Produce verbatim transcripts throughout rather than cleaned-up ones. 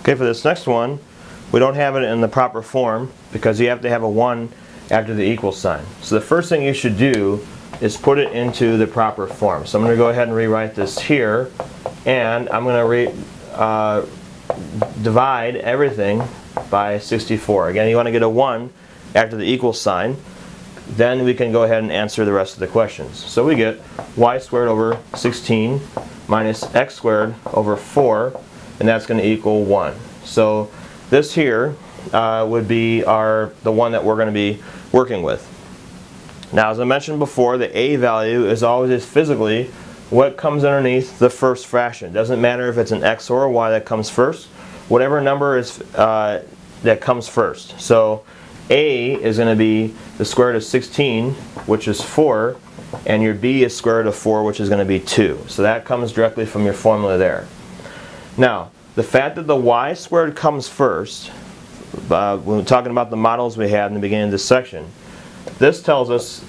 Okay, for this next one, we don't have it in the proper form because you have to have a one after the equal sign. So the first thing you should do is put it into the proper form. So I'm going to go ahead and rewrite this here, and I'm going to re, uh, divide everything by sixty-four. Again, you want to get a one after the equal sign. Then we can go ahead and answer the rest of the questions. So we get y squared over sixteen minus x squared over four, and that's going to equal one. So this here uh, would be our the one that we're going to be working with. Now, as I mentioned before, the a value is always is physically what comes underneath the first fraction. It doesn't matter if it's an x or a y that comes first. Whatever number is uh, that comes first. So a is going to be the square root of sixteen, which is four, and your b is square root of four, which is going to be two. So that comes directly from your formula there. Now, the fact that the y squared comes first, uh, when we're talking about the models we had in the beginning of this section, this tells us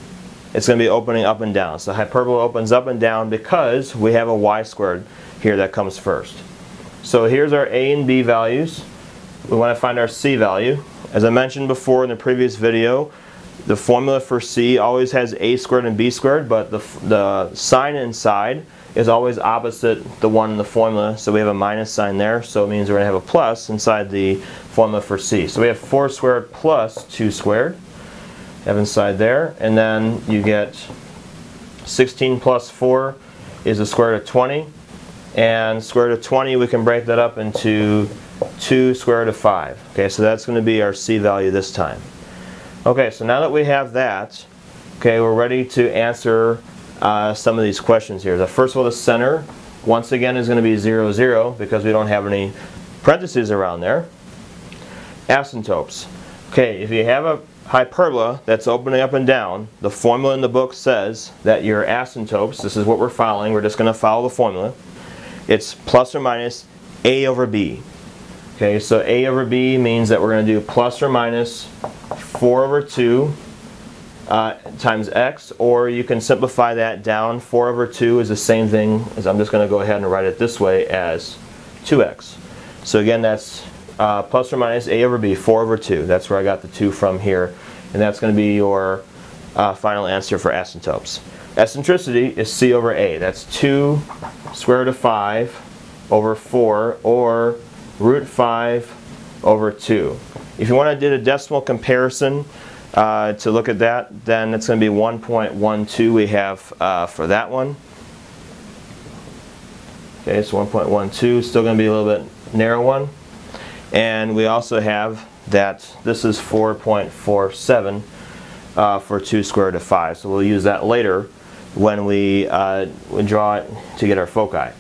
it's going to be opening up and down. So hyperbola opens up and down because we have a y squared here that comes first. So here's our a and b values. We want to find our c value. As I mentioned before in the previous video, the formula for c always has a squared and b squared, but the, the sign inside is always opposite the one in the formula, so we have a minus sign there, so it means we're going to have a plus inside the formula for c. So we have four squared plus two squared, have inside there, and then you get sixteen plus four is the square root of twenty, and square root of twenty, we can break that up into two square root of five. Okay, so that's going to be our c value this time. Okay, so now that we have that, okay, we're ready to answer uh, some of these questions here. The first one, the center, once again, is going to be zero, zero, because we don't have any parentheses around there. Asymptotes. Okay, if you have a hyperbola that's opening up and down, the formula in the book says that your asymptotes, this is what we're following, we're just going to follow the formula, it's plus or minus a over b. Okay, so a over b means that we're going to do plus or minus four over two uh, times x, or you can simplify that down. four over two is the same thing as, I'm just going to go ahead and write it this way, as two x. So again, that's uh, plus or minus a over b, four over two. That's where I got the two from here, and that's going to be your uh, final answer for asymptotes. Eccentricity is c over a. That's two square root of five over four, or root five over two. If you want to do a decimal comparison uh, to look at that, then it's going to be one point one two we have uh, for that one. Okay, so one point one two, still going to be a little bit narrow one. And we also have that this is four point four seven uh, for two square root of five. So we'll use that later when we, uh, we draw it to get our foci.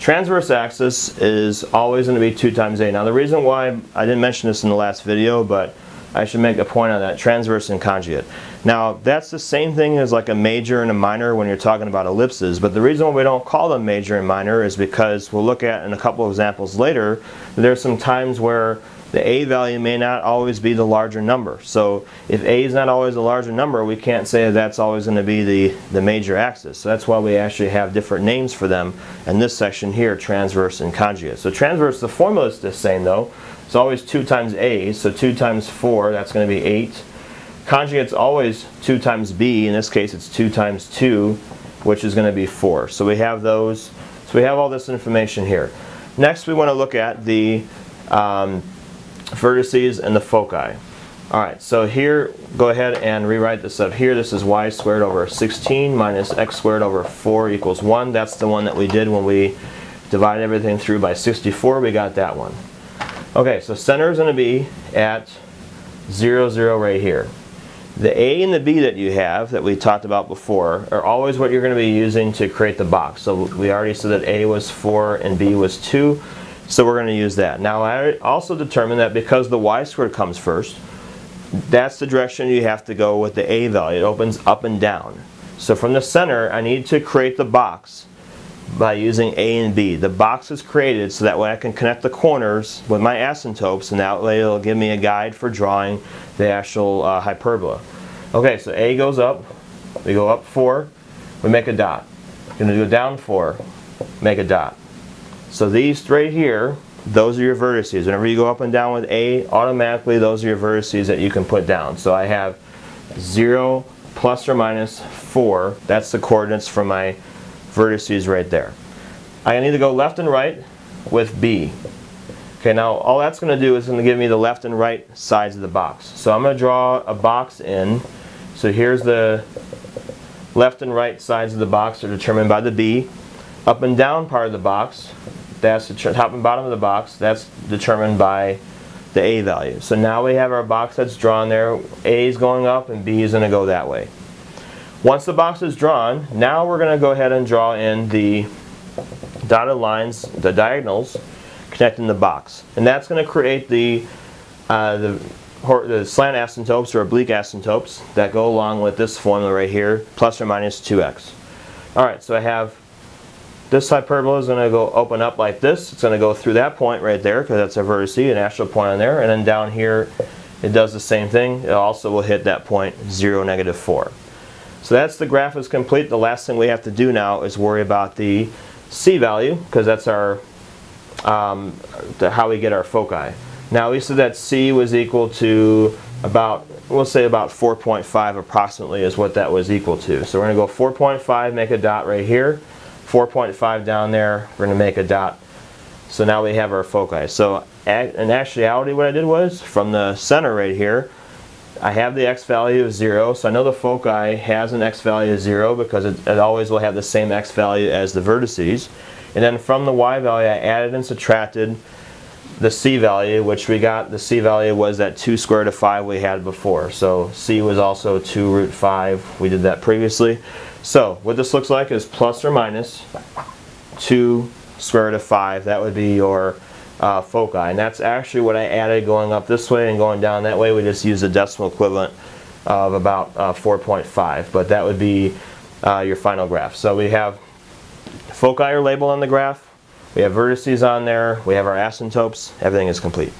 Transverse axis is always going to be two times a. Now the reason why I didn't mention this in the last video, but I should make a point on that, transverse and conjugate. Now that's the same thing as like a major and a minor when you're talking about ellipses, but the reason why we don't call them major and minor is because we'll look at in a couple of examples later, there's some times where the a value may not always be the larger number. So if a is not always the larger number, we can't say that that's always going to be the, the major axis. So that's why we actually have different names for them in this section here, transverse and conjugate. So transverse, the formula is the same though. It's always two times a, so two times four, that's going to be eight. Conjugate's always two times b, in this case it's two times two, which is going to be four. So we have those, so we have all this information here. Next we want to look at the um, vertices and the foci. Alright, so here, go ahead and rewrite this up here. This is y squared over sixteen minus x squared over four equals one. That's the one that we did when we divided everything through by sixty-four. We got that one. Okay, so center is going to be at zero, zero right here. The a and the b that you have, that we talked about before, are always what you're going to be using to create the box. So we already said that a was four and b was two. So we're going to use that. Now I also determined that because the y squared comes first, that's the direction you have to go with the a value. It opens up and down. So from the center, I need to create the box by using a and b. The box is created so that way I can connect the corners with my asymptotes, and that way it'll give me a guide for drawing the actual uh, hyperbola. Okay, so a goes up, we go up four, we make a dot. We're going to go down four, make a dot. So these right here those are your vertices. Whenever you go up and down with A, automatically those are your vertices that you can put down. So I have zero plus or minus four. That's the coordinates for my vertices right there. I need to go left and right with B. Okay, now all that's going to do is going to give me the left and right sides of the box. So I'm going to draw a box in. So here's the left and right sides of the box are determined by the B. Up and down part of the box, that's the top and bottom of the box, that's determined by the A value. So now we have our box that's drawn there. A is going up and B is going to go that way. Once the box is drawn, now we're going to go ahead and draw in the dotted lines, the diagonals, connecting the box. And that's going to create the, uh, the, the slant asymptotes or oblique asymptotes that go along with this formula right here, plus or minus two x. Alright, so I have this hyperbola is going to go open up like this. It's going to go through that point right there because that's a vertex, an actual point on there. And then down here, it does the same thing. It also will hit that point, zero, negative four. So that's the graph is complete. The last thing we have to do now is worry about the C value because that's our um, the, how we get our foci. Now we said that C was equal to about, we'll say about four point five approximately is what that was equal to. So we're going to go four point five, make a dot right here. four point five down there, we're going to make a dot. So now we have our foci. So in actuality what I did was, from the center right here, I have the x value of zero. So I know the foci has an x value of zero because it, it always will have the same x value as the vertices. And then from the y value I added and subtracted the c value, which we got, the c value was that two square root of five we had before. So c was also two root five, we did that previously. So what this looks like is plus or minus two square root of five. That would be your uh, foci. And that's actually what I added going up this way and going down that way. We just use a decimal equivalent of about uh, four point five. But that would be uh, your final graph. So we have foci are labeled on the graph. We have vertices on there. We have our asymptotes. Everything is complete.